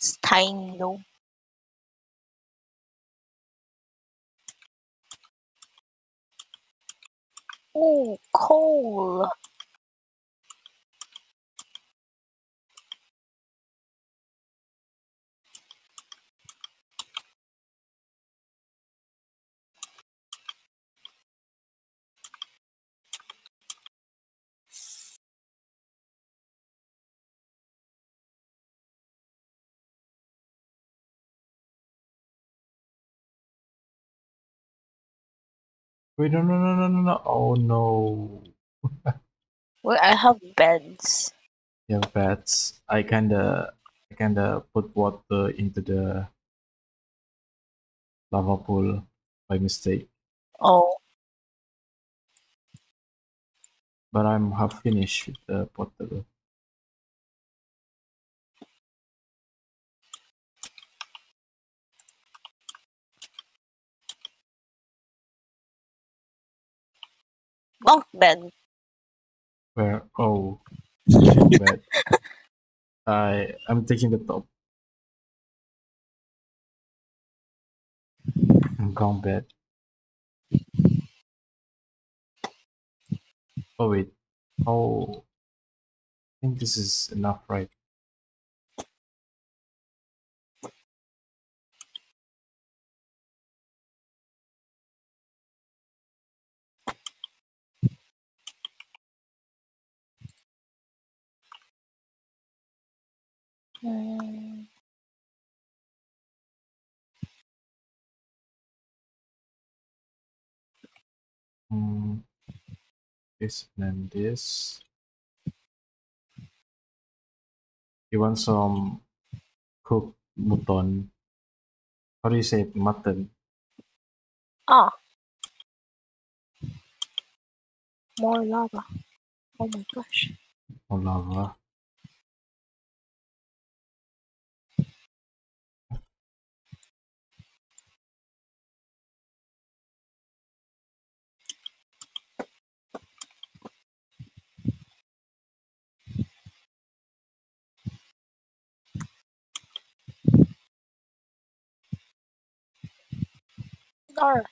Steino. Oh, coal. Wait, no. Oh, no. Well, I have beds. You have beds. I kinda put water into the lava pool by mistake. Oh. But I'm half finished with the portal. Bunk bed. Where? Oh, bed. I'm taking the top. I'm gone bed. Oh wait. Oh, I think this is enough, right? This and this. You want some cooked mutton? How do you say it? Mutton? Ah, more lava. Oh my gosh. More lava. Are.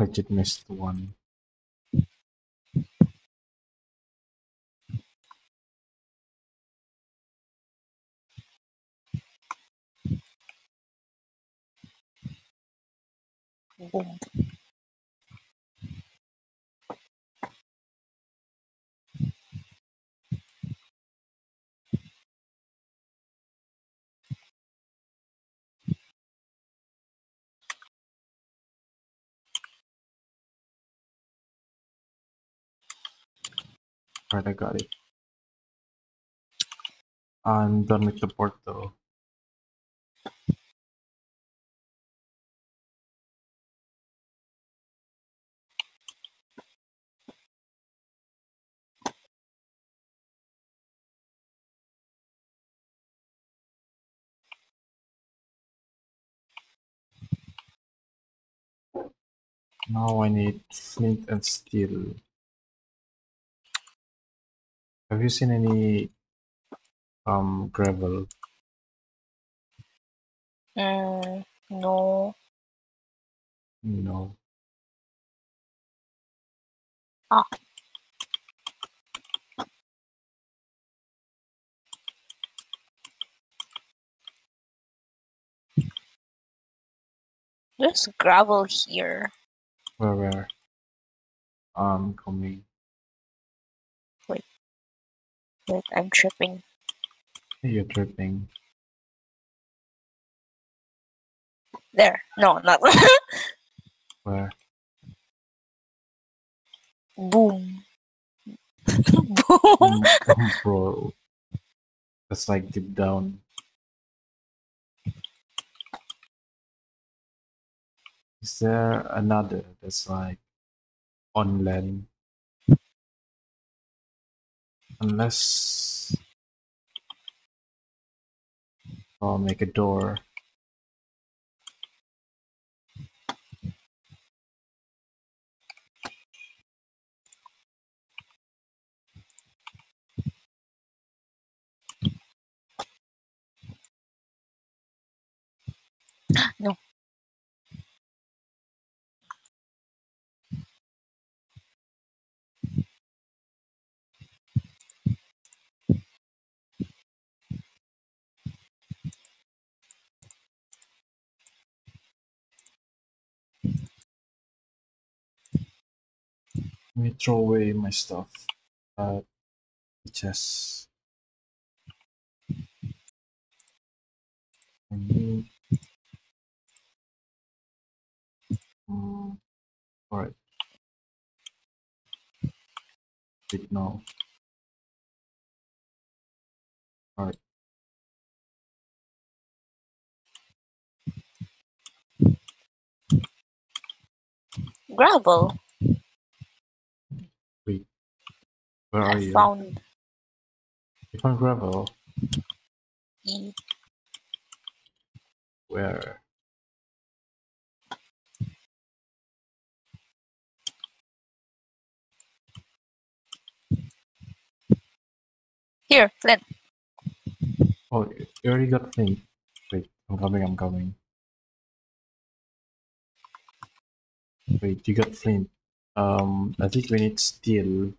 I just missed one. Boom. Alright, I got it. I'm done with the portal. Now I need flint and steel. Have you seen any gravel? No. No. Ah. There's gravel here. Where? I'm coming. Wait, I'm tripping. You're tripping. There. No, not where. Boom. Boom. Bro. That's like deep down. Is there another that's like on land? Unless I'll make a door. No. Let me throw away my stuff. Chest. I need. All right. Big now. All right. Gravel. Wait. Where are you? Found. You found gravel. E. Where? Here, Flint. Oh, you already got Flint. Wait, I'm coming. Wait, you got Flint. I think we need steel.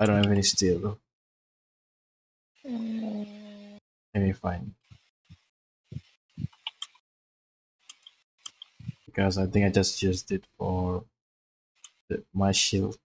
I don't have any steel. Let me find. Because I think I just used it for my shield.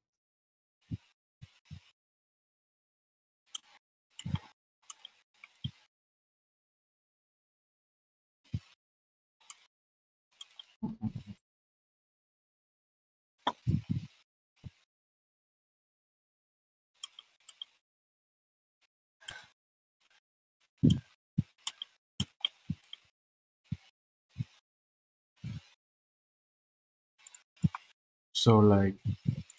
So, like,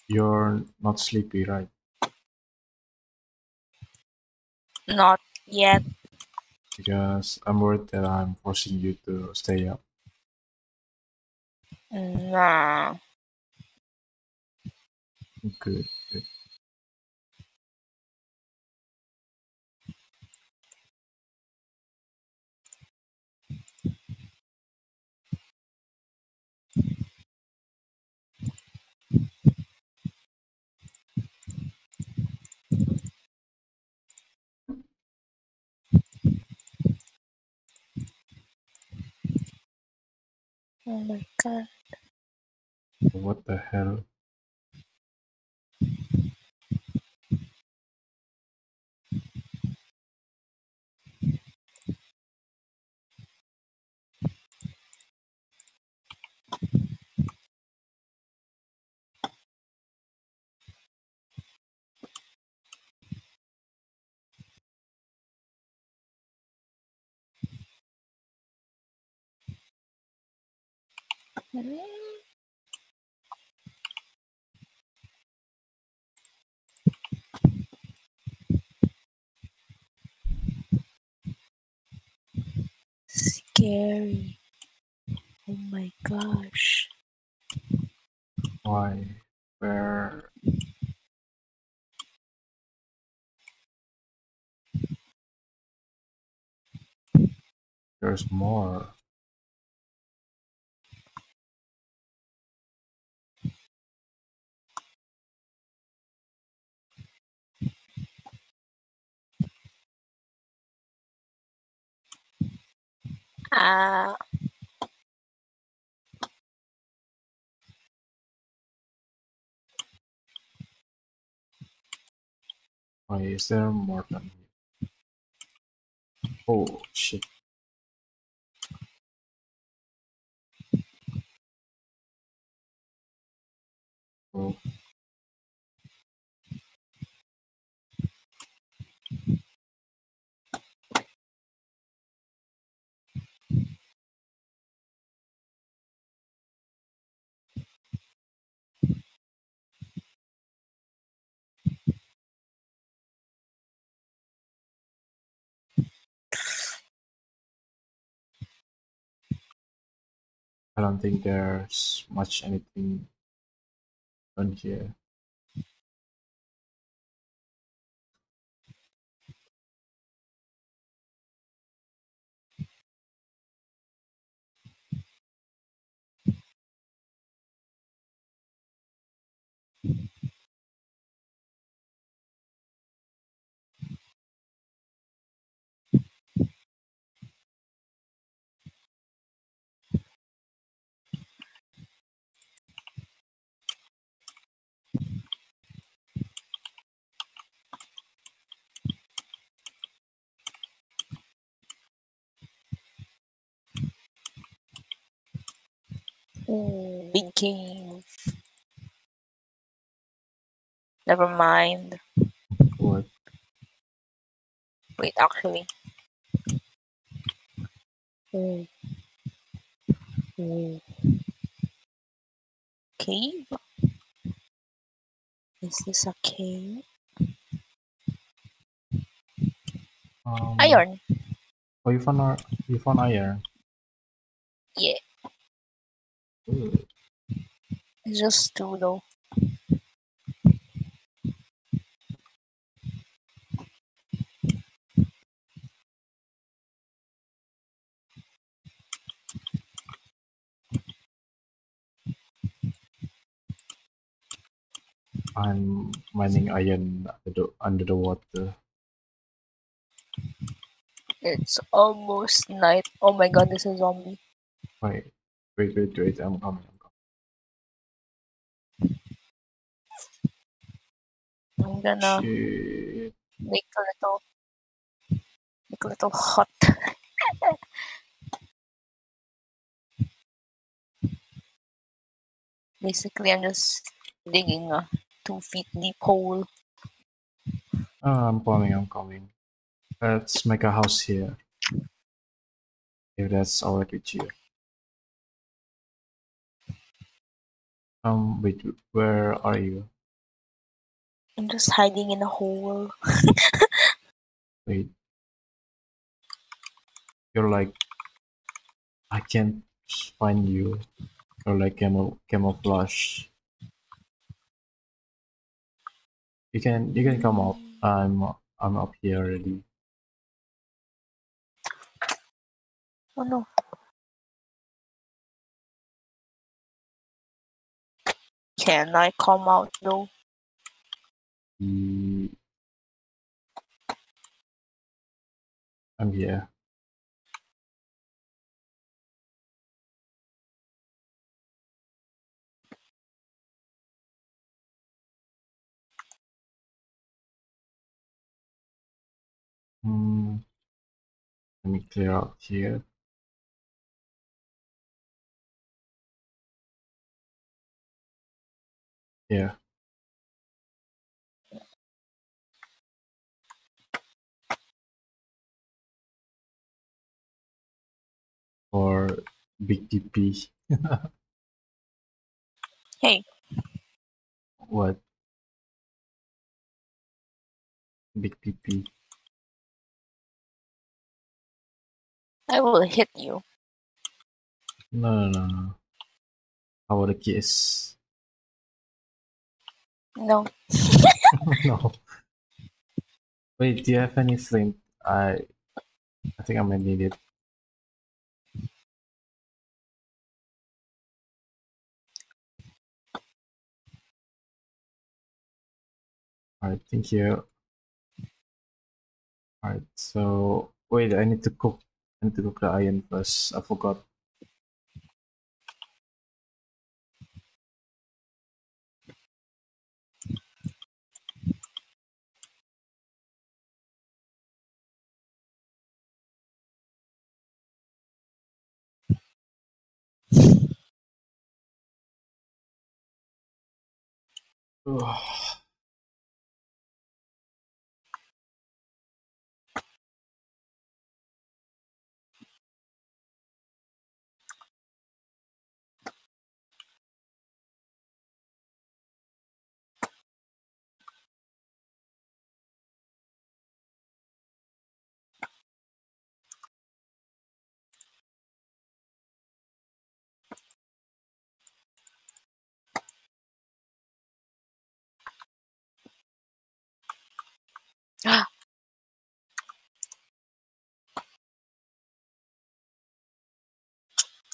you're not sleepy, right? Not yet. Because I'm worried that I'm forcing you to stay up. Nah. Good, good. Oh my god. What the hell? Scary. Oh my gosh. Why? Where? There's more. Why is there more than here? Oh shit. I don't think there's much anything on here. Big game. Never mind. What? Wait, actually. Cave? Is this a cave? Iron. Oh, you found iron. Yeah. It's just two though. I'm mining iron under the water. It's almost night. Oh my god, there's a zombie. Wait, I'm coming. I'm gonna make a little hut. Basically, I'm just digging a 2 feet deep hole. I'm coming. Let's make a house here. If that's alright with you. Wait, where are you? I'm just hiding in a hole. Wait. You're like... I can't find you. You're like camouflage. You can come up. I'm up here already. Oh no. Can I come out though? I'm here. Let me clear out here. Yeah. Or big TP. Hey. What? Big TP. I will hit you. No. I want a kiss. No. No. Wait, do you have any flint? I think I might need it. Alright, thank you. Alright, so wait, I need to cook the iron first. I forgot.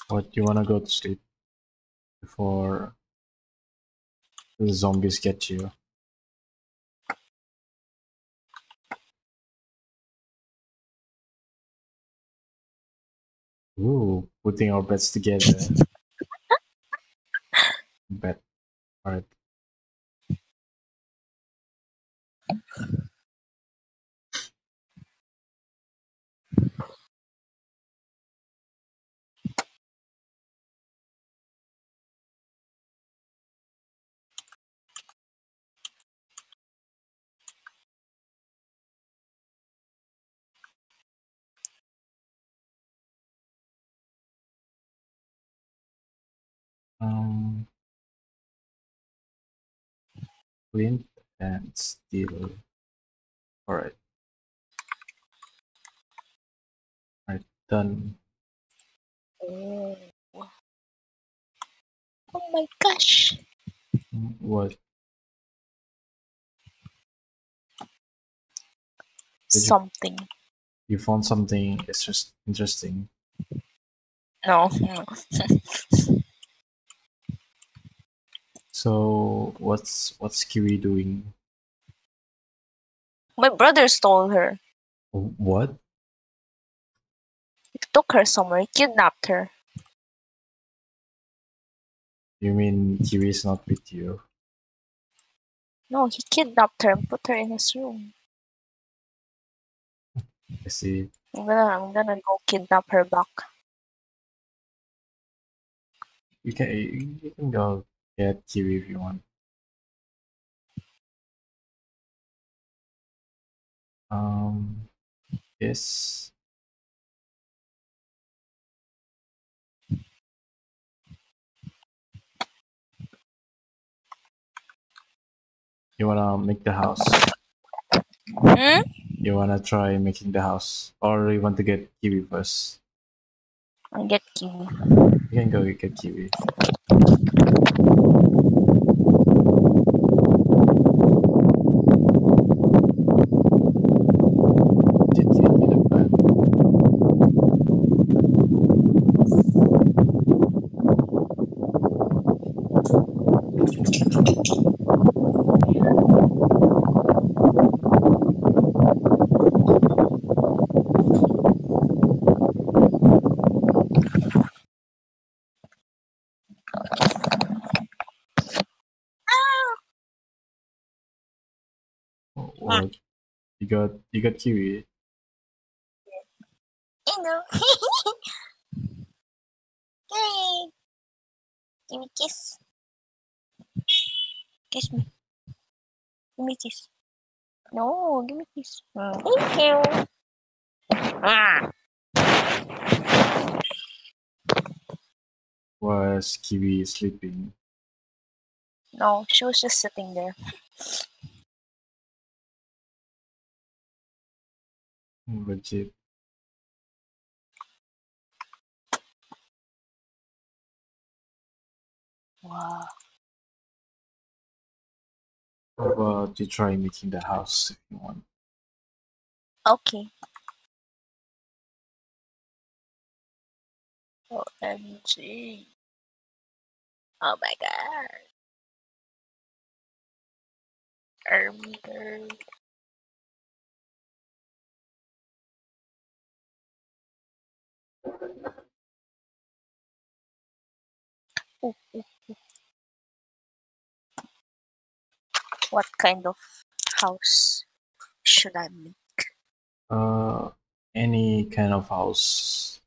But you wanna go to sleep before the zombies get you. Ooh, putting our beds together. Bed. Alright. Flint and steel. Alright. Alright, done. Oh. Oh my gosh. What? Something. You found something it's just interesting. No. So what's Kiwi doing? My brother stole her. What? He took her somewhere, kidnapped her. You mean Kiwi's not with you? No, he kidnapped her and put her in his room. I see. I'm gonna go kidnap her back. You can go. Yeah, Kiwi if you want. Yes. You wanna make the house? Hmm? You wanna try making the house? Or you want to get Kiwi first? I'll get Kiwi. You can go get Kiwi. You got Kiwi. I know. Hey. Give me a kiss. Kiss me. Give me a kiss. No, give me a kiss. Thank you. Ah. Was Kiwi sleeping? No, she was just sitting there. Legit. Wow. How about you try making the house if you want? Okay. OMG. Oh my god. Army. What kind of house should I make? Any kind of house.